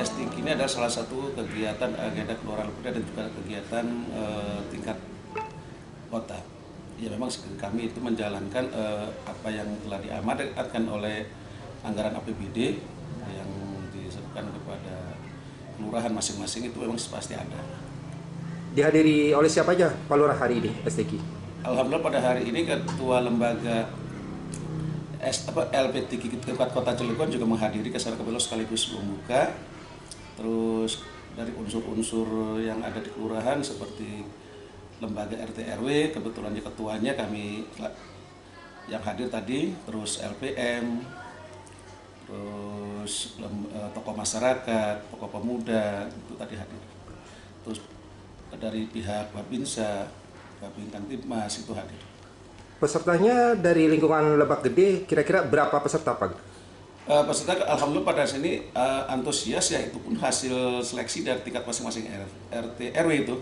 STQ ini adalah salah satu kegiatan agenda kelurahan dan juga kegiatan tingkat kota. Ya memang kami itu menjalankan apa yang telah diamanatkan oleh anggaran APBD yang diserahkan kepada kelurahan masing-masing, itu memang pasti ada. Dihadiri oleh siapa aja Pak Lurah hari ini STQ? Alhamdulillah pada hari ini ketua lembaga LPDG tingkat kota Cilegon juga menghadiri acara kebelok sekaligus membuka. Terus dari unsur-unsur yang ada di kelurahan seperti lembaga RT RW, kebetulan ketuanya kami yang hadir tadi, terus LPM, terus tokoh masyarakat, tokoh pemuda itu tadi hadir. Terus dari pihak Bapinsa, Bapintang Timas itu hadir. Pesertanya dari lingkungan Lebak Gede kira-kira berapa peserta Pak? Peserta alhamdulillah pada sini antusias, ya itu pun hasil seleksi dari tingkat masing-masing RT RW itu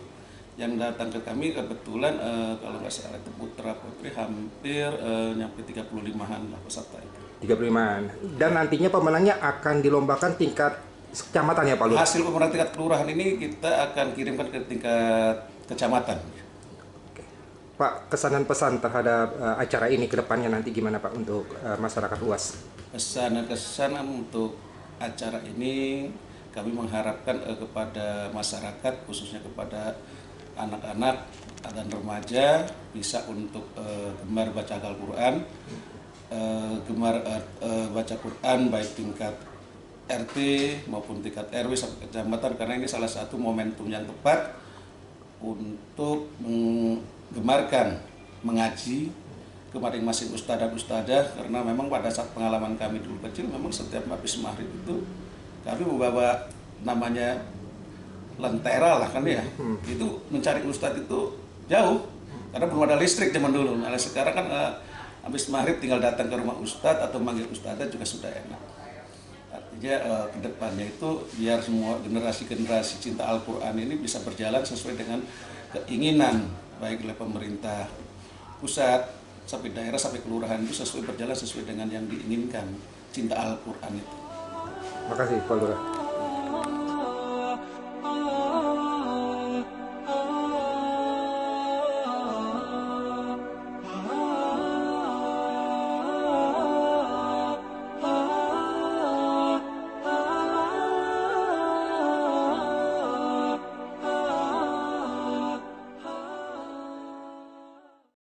yang datang ke kami kebetulan kalau nggak salah itu putra putri hampir nyampe 35-an lah peserta itu. 35-an. Dan nantinya pemenangnya akan dilombakan tingkat kecamatan ya Pak Lurah. Hasil pemenang tingkat kelurahan ini kita akan kirimkan ke tingkat kecamatan. Oke. Pak, kesan dan pesan terhadap acara ini ke depannya nanti gimana Pak untuk masyarakat luas? Kesan untuk acara ini kami mengharapkan kepada masyarakat, khususnya kepada anak-anak dan remaja, bisa untuk gemar baca Al-Quran, baca Quran baik tingkat RT maupun tingkat RW sampai kecamatan, karena ini salah satu momentum yang tepat untuk menggemarkan mengaji ke masing-masing ustadz dan ustadzah, karena memang pada saat pengalaman kami dulu kecil memang setiap habis maghrib itu kami membawa namanya lentera lah kan ya, itu mencari ustadz itu jauh karena belum ada listrik zaman dulu. Nah sekarang kan habis maghrib tinggal datang ke rumah ustadz atau manggil ustadzah juga sudah enak. Artinya kedepannya itu biar semua generasi-generasi cinta Al-Quran ini bisa berjalan sesuai dengan keinginan baik oleh pemerintah pusat sampai daerah sampai kelurahan itu berjalan sesuai dengan yang diinginkan cinta Al-Quran itu. Terima kasih Pak Lurah.